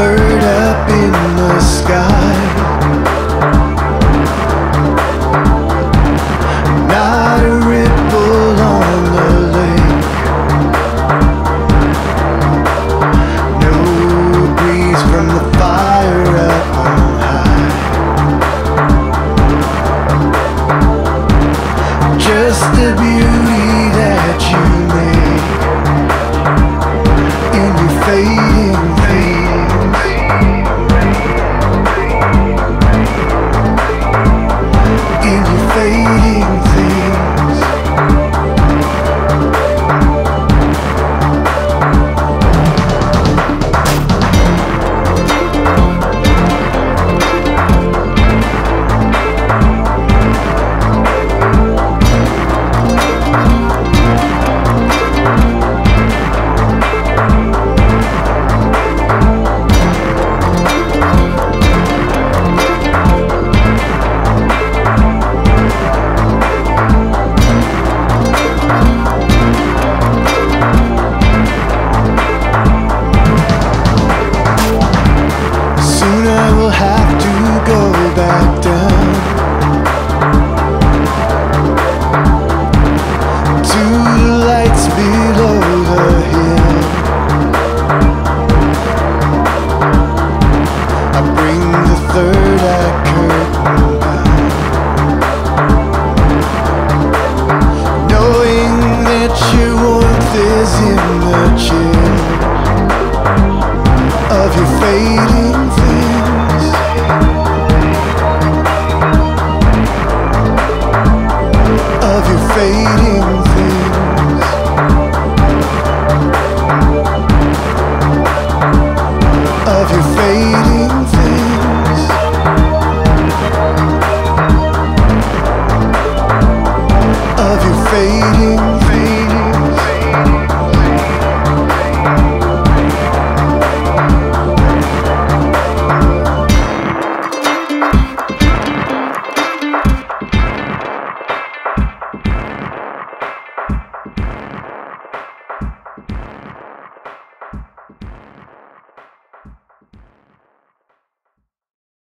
bird up in the sky.